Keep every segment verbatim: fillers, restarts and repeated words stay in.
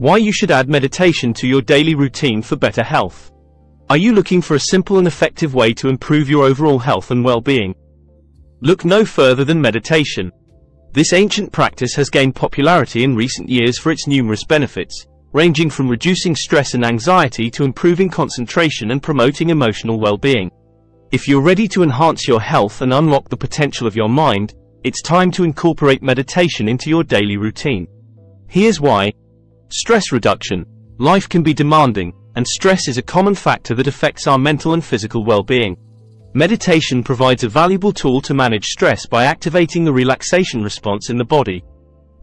Why you should add meditation to your daily routine for better health. Are you looking for a simple and effective way to improve your overall health and well-being? Look no further than meditation. This ancient practice has gained popularity in recent years for its numerous benefits, ranging from reducing stress and anxiety to improving concentration and promoting emotional well-being. If you're ready to enhance your health and unlock the potential of your mind, it's time to incorporate meditation into your daily routine. Here's why. Stress reduction. Life can be demanding, and stress is a common factor that affects our mental and physical well-being. Meditation provides a valuable tool to manage stress by activating the relaxation response in the body.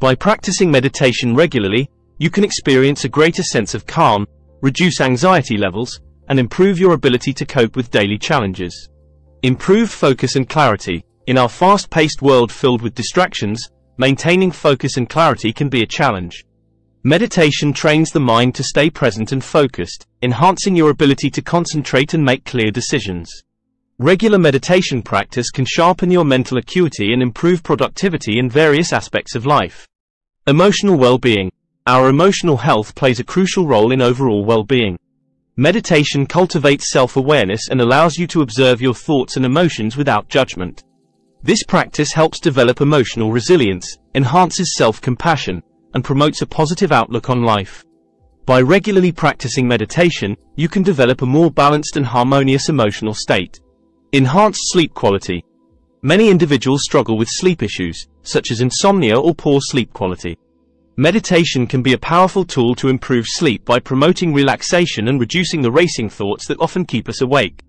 By practicing meditation regularly, you can experience a greater sense of calm, reduce anxiety levels, and improve your ability to cope with daily challenges. Improved focus and clarity. In our fast-paced world filled with distractions, maintaining focus and clarity can be a challenge. Meditation trains the mind to stay present and focused, enhancing your ability to concentrate and make clear decisions. Regular meditation practice can sharpen your mental acuity and improve productivity in various aspects of life. Emotional well-being. Our emotional health plays a crucial role in overall well-being. Meditation cultivates self-awareness and allows you to observe your thoughts and emotions without judgment. This practice helps develop emotional resilience, enhances self-compassion, and promotes a positive outlook on life. By regularly practicing meditation, you can develop a more balanced and harmonious emotional state. Enhanced sleep quality. Many individuals struggle with sleep issues, such as insomnia or poor sleep quality. Meditation can be a powerful tool to improve sleep by promoting relaxation and reducing the racing thoughts that often keep us awake.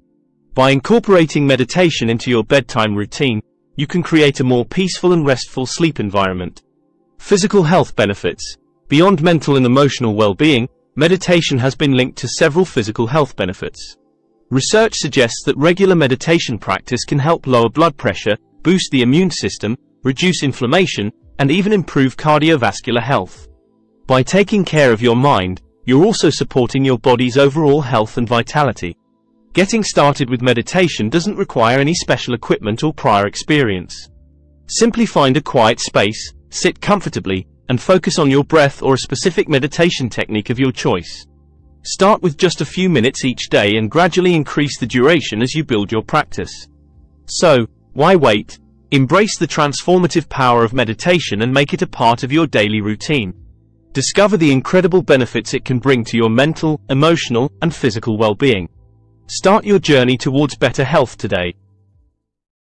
By incorporating meditation into your bedtime routine, you can create a more peaceful and restful sleep environment. Physical health benefits. Beyond mental and emotional well-being, meditation has been linked to several physical health benefits. Research suggests that regular meditation practice can help lower blood pressure, boost the immune system, reduce inflammation, and even improve cardiovascular health. By taking care of your mind, you're also supporting your body's overall health and vitality. Getting started with meditation doesn't require any special equipment or prior experience. Simply find a quiet space, sit comfortably, and focus on your breath or a specific meditation technique of your choice. Start with just a few minutes each day and gradually increase the duration as you build your practice. So, why wait? Embrace the transformative power of meditation and make it a part of your daily routine. Discover the incredible benefits it can bring to your mental, emotional, and physical well-being. Start your journey towards better health today.